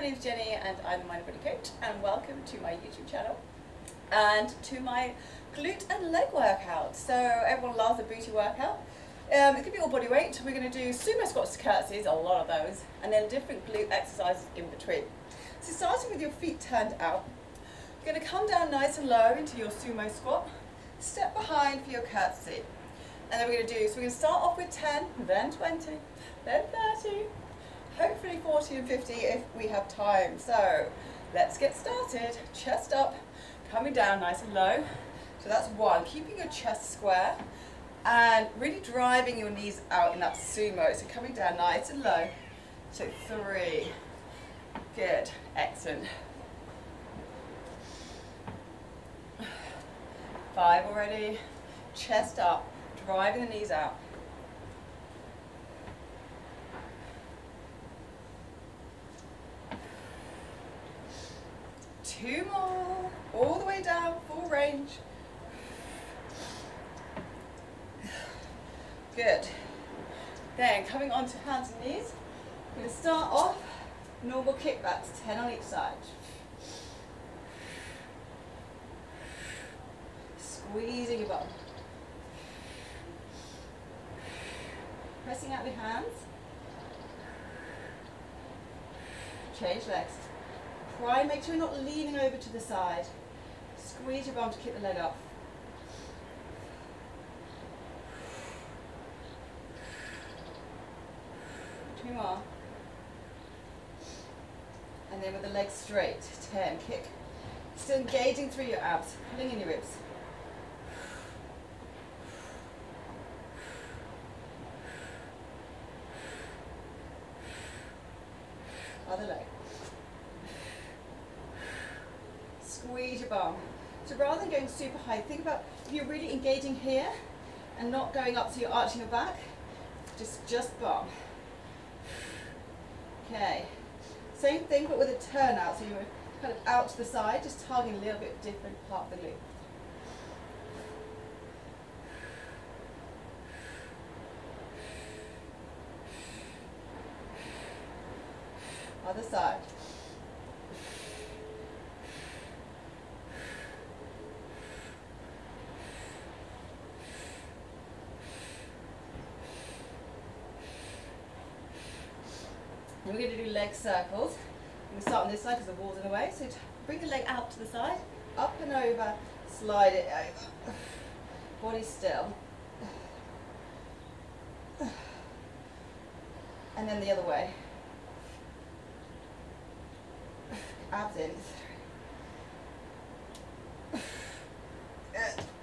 my name's Jenny and I'm the minor body coach, and welcome to my YouTube channel and to my glute and leg workout. So everyone loves a booty workout. It could be all body weight. We're going to do sumo squats to curtsies, a lot of those, and then different glute exercises in between. So starting with your feet turned out, you're going to come down nice and low into your sumo squat, step behind for your curtsy. And then we're going to do, so we're going to start off with 10, then 20, then 30, hopefully 40 and 50 if we have time. So let's get started. Chest up, coming down nice and low. So that's one, keeping your chest square and really driving your knees out in that sumo. So coming down nice and low. So three, good, excellent. Five already, chest up. Driving the knees out. Two more, all the way down, full range. Good. Then coming onto hands and knees, we're going to start off normal kickbacks, 10 on each side. Squeezing your bum. Pressing out the hands, change legs, try and make sure you're not leaning over to the side, squeeze your bum to keep the leg up, two more, and then with the legs straight, 10, kick, still engaging through your abs, pulling in your ribs. Other leg. Squeeze your bum. So rather than going super high, think about if you're really engaging here and not going up so you're arching your back, just bum. Okay. Same thing but with a turn out, so you're kind of out to the side, just targeting a little bit different part of the loop. Other side. And we're going to do leg circles. We're going to start on this side because the wall's in the way. So bring the leg out to the side, up and over, slide it over. Body still. And then the other way. Abs in.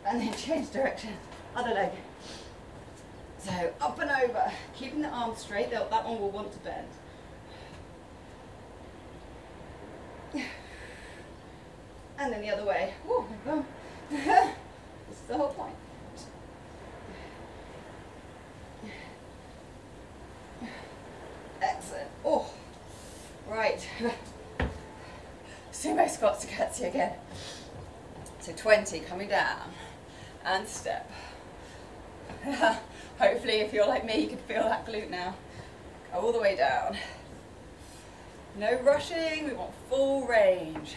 And then change direction. Other leg. So up and over, keeping the arms straight. That one will want to bend. And then the other way. Oh my God. This is the whole point. Excellent. Oh, right. Sumo squats to curtsy again. So 20, coming down and step. Hopefully if you're like me, you can feel that glute now. All the way down. No rushing, we want full range.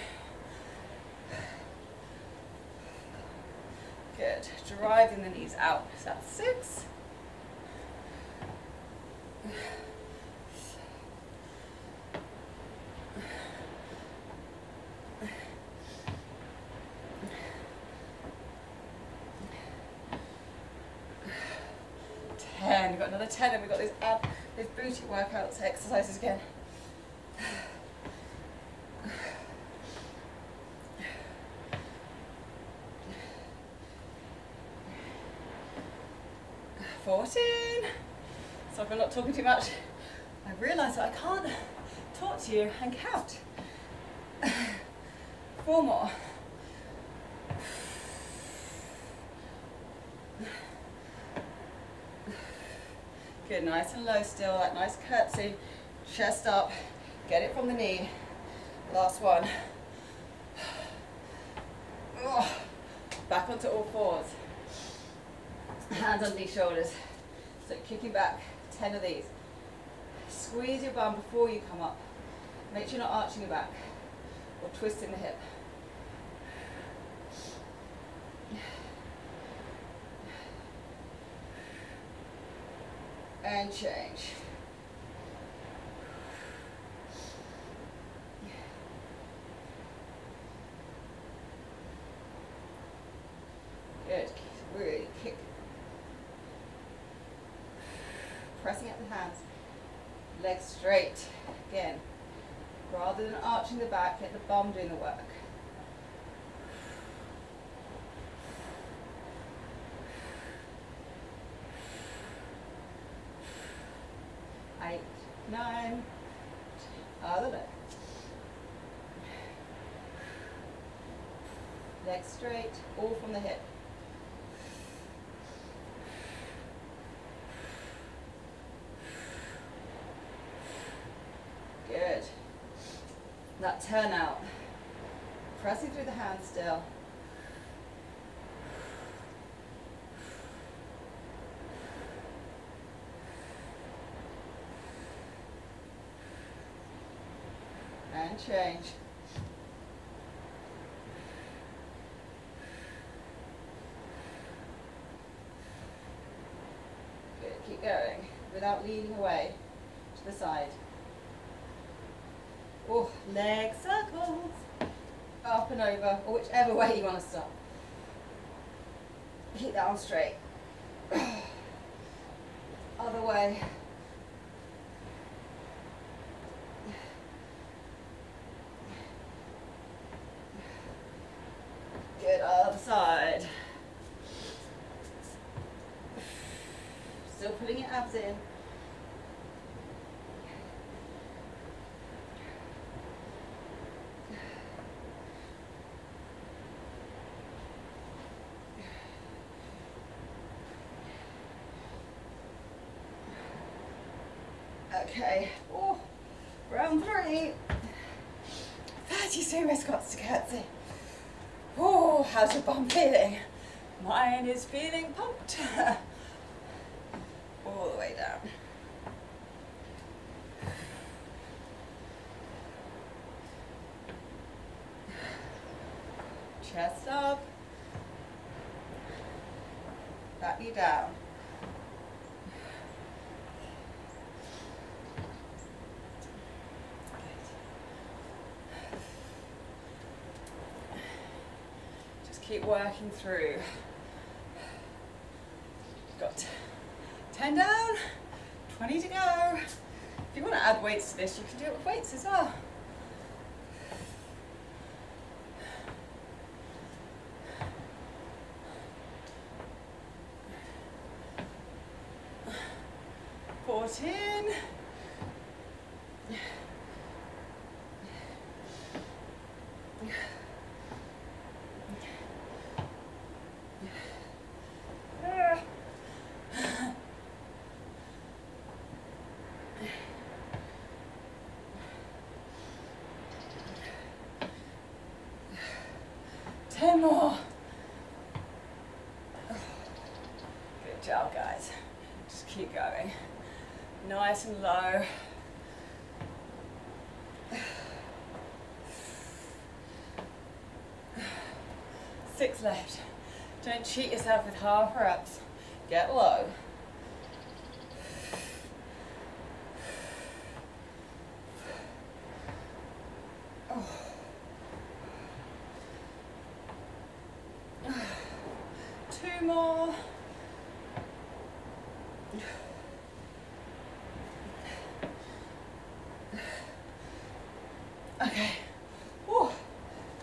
Good, driving the knees out. So that's 6. 10, we've got another 10 and we've got these booty workouts exercises again. Fourteen. So if I'm not talking too much, I realise that I can't talk to you and count. 4 more. Good, nice and low still, that nice curtsy, chest up, get it from the knee. Last one. Oh, back onto all fours. Hands on these shoulders. So kicking back, 10 of these. Squeeze your bum before you come up. Make sure you're not arching your back or twisting the hip. And change. Good, really kick. Pressing out the hands, legs straight. Again, rather than arching the back, let the bum doing the work. Eight, nine, other leg. Legs straight, all from the hip. Good. That turn out. Pressing through the hands still. And change. Good, keep going without leaning away to the side. Oh, leg circles, up and over, or whichever way you want to stop. Keep that arm straight. Other way. Good, other side. Still pulling your abs in. Okay, oh, round three, 32 squats to curtsy. Oh, how's your bum feeling? Mine is feeling pumped. All the way down. Chest up, back knee down. Keep working through. Got 10 down, 20 to go. If you want to add weights to this, you can do it with weights as well. Brought in. More. Good job, guys. Just keep going. Nice and low. Six left. Don't cheat yourself with half or ups. Get low. More. Okay. Woo.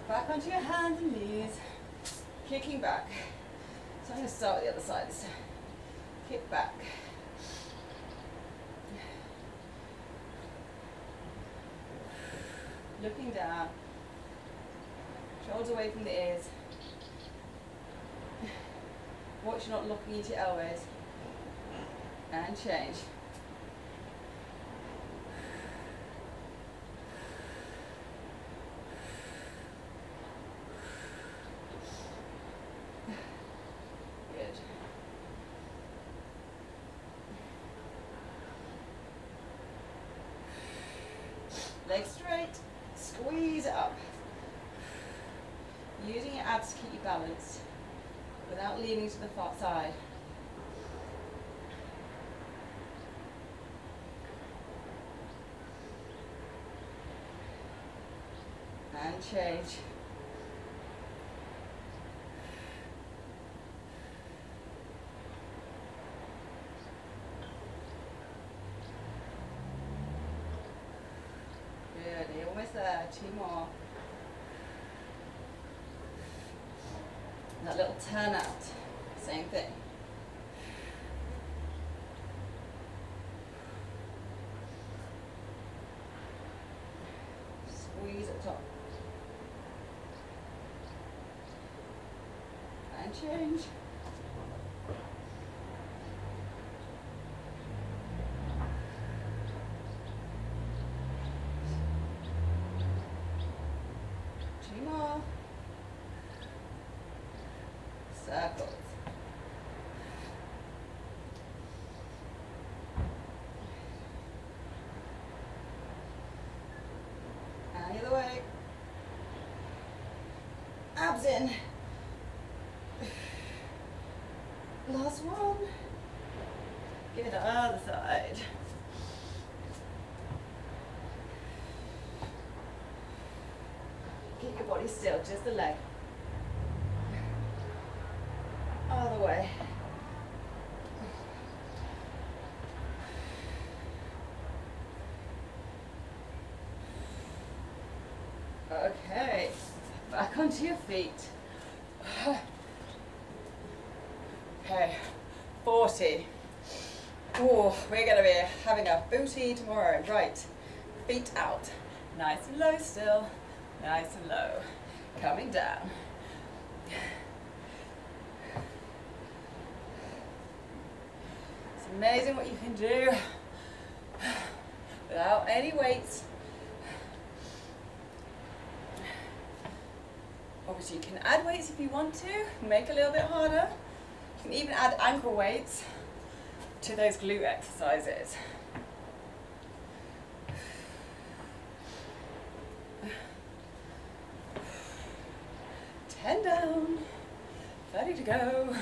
Back onto your hands and knees. Kicking back. So I'm going to start with the other side this time. Kick back. Looking down. Shoulders away from the ears. Watch you're not locking into your elbows. And change. Good. legs straight, squeeze up. Using your abs to keep you balanced without leaning to the far side. And change. Good, you're almost there, two more. That little turn out, same thing. Squeeze at the top. And change. Two more. Circles. And the other way. Abs in. Last one. Give it the other side. Keep your body still, just the leg. Other way. Okay, back onto your feet. Okay, 40. Oh, we're going to be having a booty tomorrow. Right, feet out. Nice and low still. Nice and low. Coming down. It's amazing what you can do without any weights. Obviously you can add weights if you want to, make it a little bit harder. You can even add ankle weights to those glute exercises. And down, 30 to go.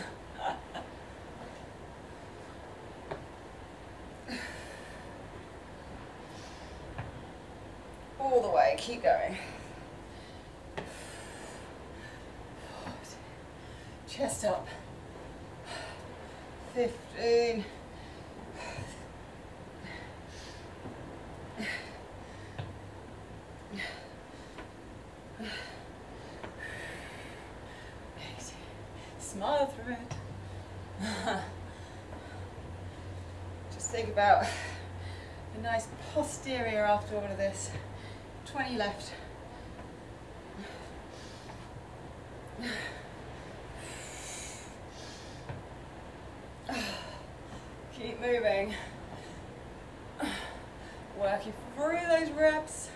All the way, keep going. Chest up, 15. Smile through it. Just think about a nice posterior after all of this. 20 left. Keep moving. Working through those reps.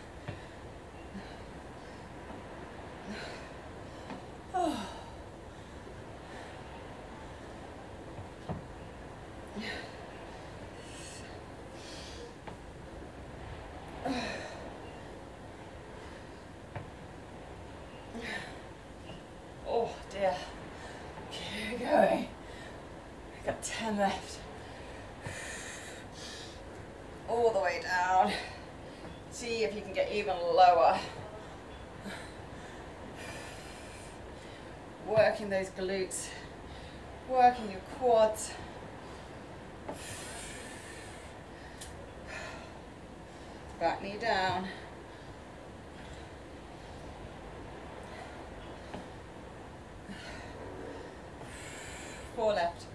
Yeah, keep going. I've got 10 left. All the way down. See if you can get even lower. Working those glutes, working your quads. Back knee down. Four left.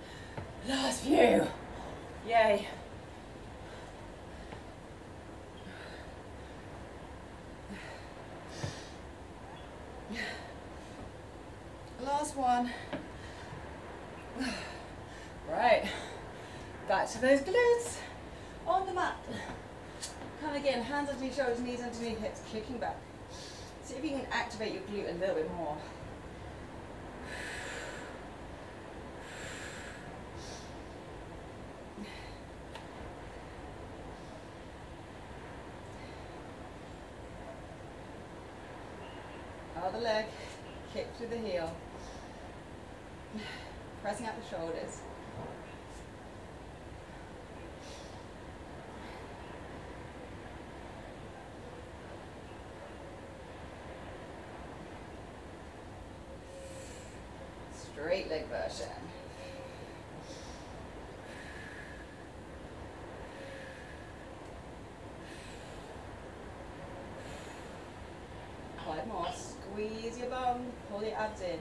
Last few. Yay. Last one. Right. Back to those glutes. On the mat. Come again. Hands underneath shoulders, knees underneath hips. Kicking back. See if you can activate your glute a little bit more. the leg, kick through the heel, pressing out the shoulders. Straight leg version. Five more. Squeeze your bum, pull your abs in.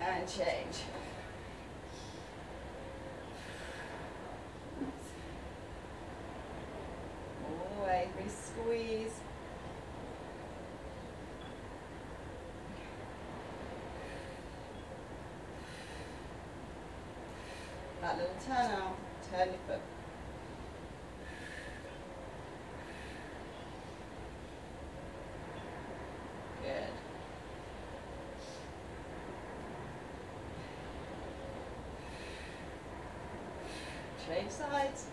And change. All the way, re-squeeze. That little turn out, turn your foot. Good. Change sides.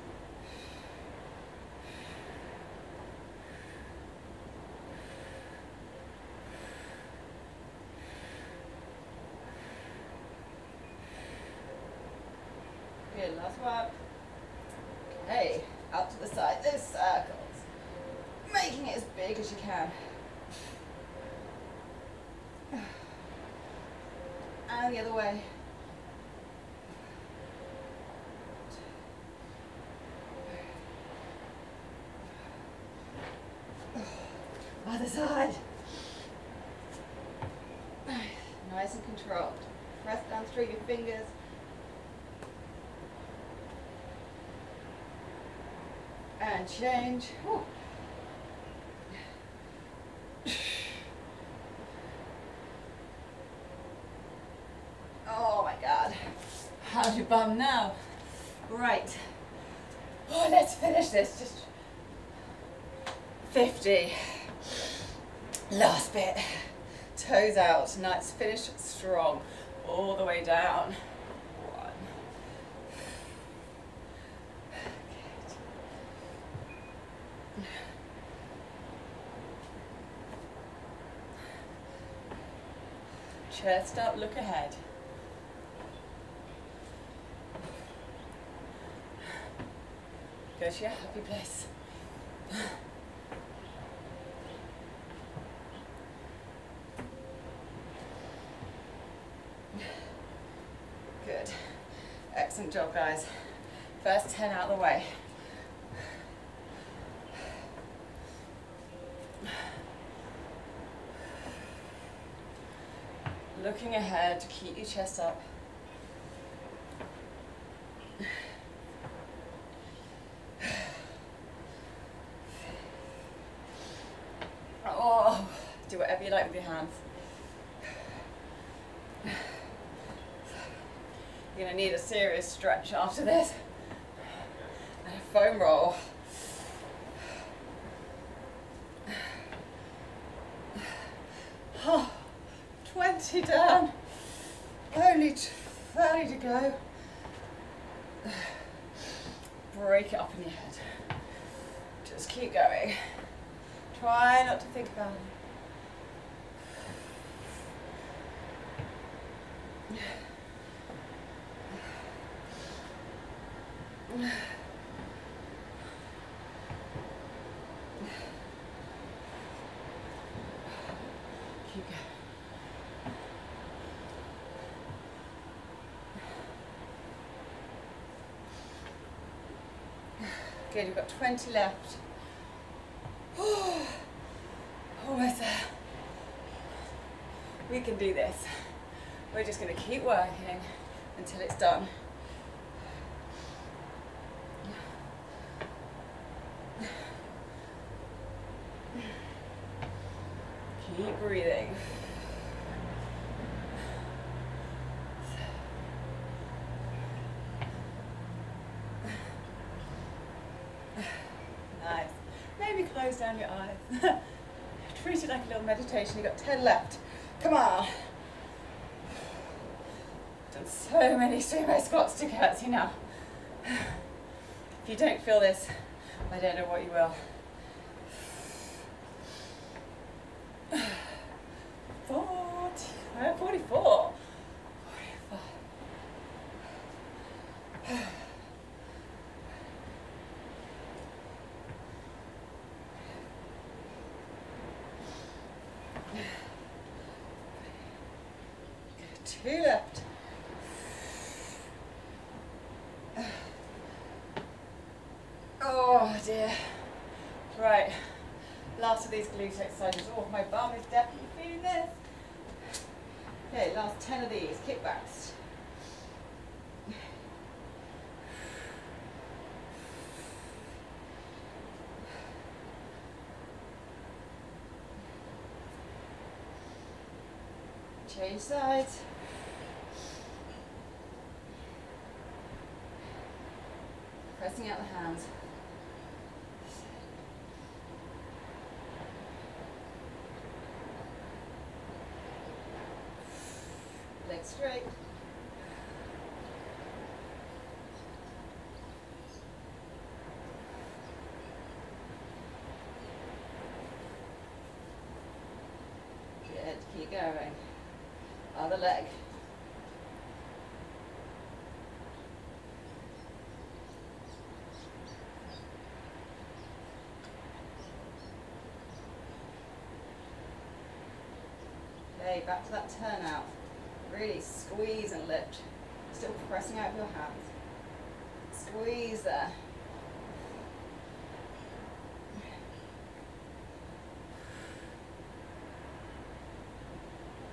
Good, last one. Okay, out to the side, those circles. Making it as big as you can. And the other way. Other side. Nice and controlled. Press down through your fingers. And change. Woo. Oh my God. How's your bum now? Right. Oh, let's finish this. Just 50. Last bit. Toes out. Nice. Finish strong. All the way down. Chest up, look ahead. Go to your happy place. Good. Excellent job, guys. First 10 out of the way. Looking ahead to keep your chest up. Oh, do whatever you like with your hands. You're gonna need a serious stretch after this. And a foam roll. Oh. 20 down, only 30 to go. Break it up in your head. Just keep going. Try not to think about it. Keep going. Good, you've got 20 left. Oh, almost there. We can do this. We're just going to keep working until it's done. Keep breathing. Nice. Maybe close down your eyes. Treat it like a little meditation. You've got 10 left. Come on. Done so many sumo squats to curtsy now. If you don't feel this, I don't know what you will. 40, I'm 44. 45. Two left. Oh dear. Right, last of these glute exercises. Oh, my bum is definitely feeling this. Okay, last 10 of these kickbacks. Change sides. Pressing out the hands. Legs straight. Good, keep going. Other leg. Okay, back to that turnout. Really squeeze and lift. Still pressing out your hands. Squeeze there.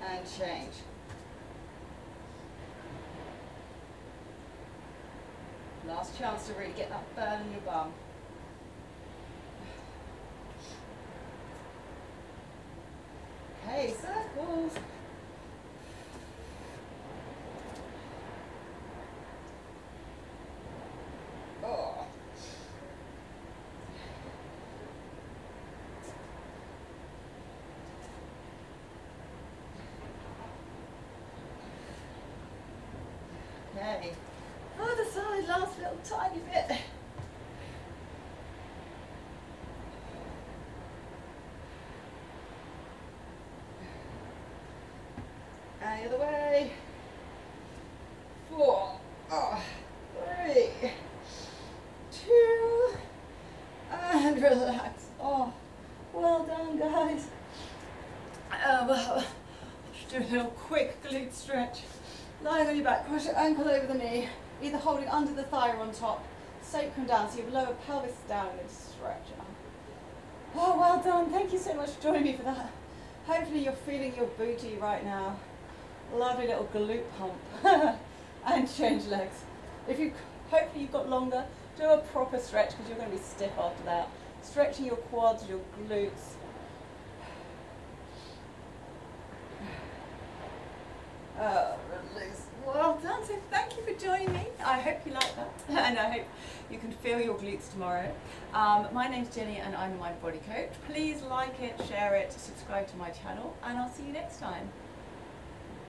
And change. Last chance to really get that burn in your bum. Okay, circles. Oh. Okay. Other side, last little tiny bit. The other way. 4, 3, 2, and relax. Oh, well done, guys. Well, just do a little quick glute stretch. Lying on your back, cross your ankle over the knee, either holding under the thigh or on top. Sacrum down, so your lower pelvis down and stretch up. Oh, well done. Thank you so much for joining me for that. Hopefully you're feeling your booty right now. Lovely little glute pump. And change legs. Hopefully you've got longer, do a proper stretch because you're going to be stiff after that. Stretching your quads, your glutes. Oh, release. Well done. So thank you for joining me. I hope you like that and I hope you can feel your glutes tomorrow. My name's Jenny and I'm a Mind Body Coach. Please like it, share it, subscribe to my channel and I'll see you next time.